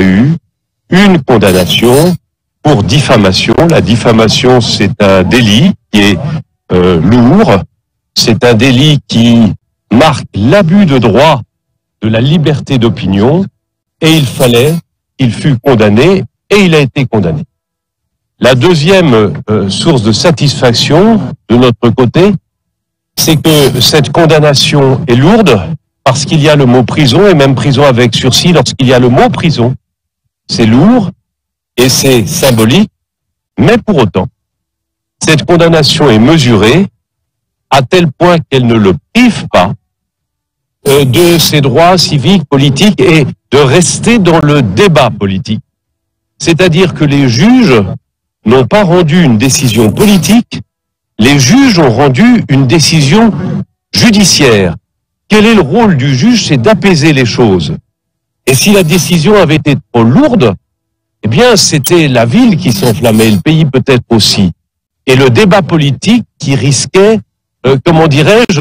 a eu une condamnation pour diffamation. La diffamation, c'est un délit qui est lourd. C'est un délit qui marque l'abus de droit de la liberté d'opinion. Et il fallait qu'il fût condamné, et il a été condamné. La deuxième source de satisfaction de notre côté, c'est que cette condamnation est lourde parce qu'il y a le mot prison, et même prison avec sursis. Lorsqu'il y a le mot prison, c'est lourd et c'est symbolique, mais pour autant, cette condamnation est mesurée à tel point qu'elle ne le prive pas de ses droits civiques, politiques, et de rester dans le débat politique. C'est-à-dire que les juges n'ont pas rendu une décision politique, les juges ont rendu une décision judiciaire. Quel est le rôle du juge? C'est d'apaiser les choses. Et si la décision avait été trop lourde, eh bien c'était la ville qui s'enflammait, le pays peut-être aussi. Et le débat politique qui risquait, comment dirais-je,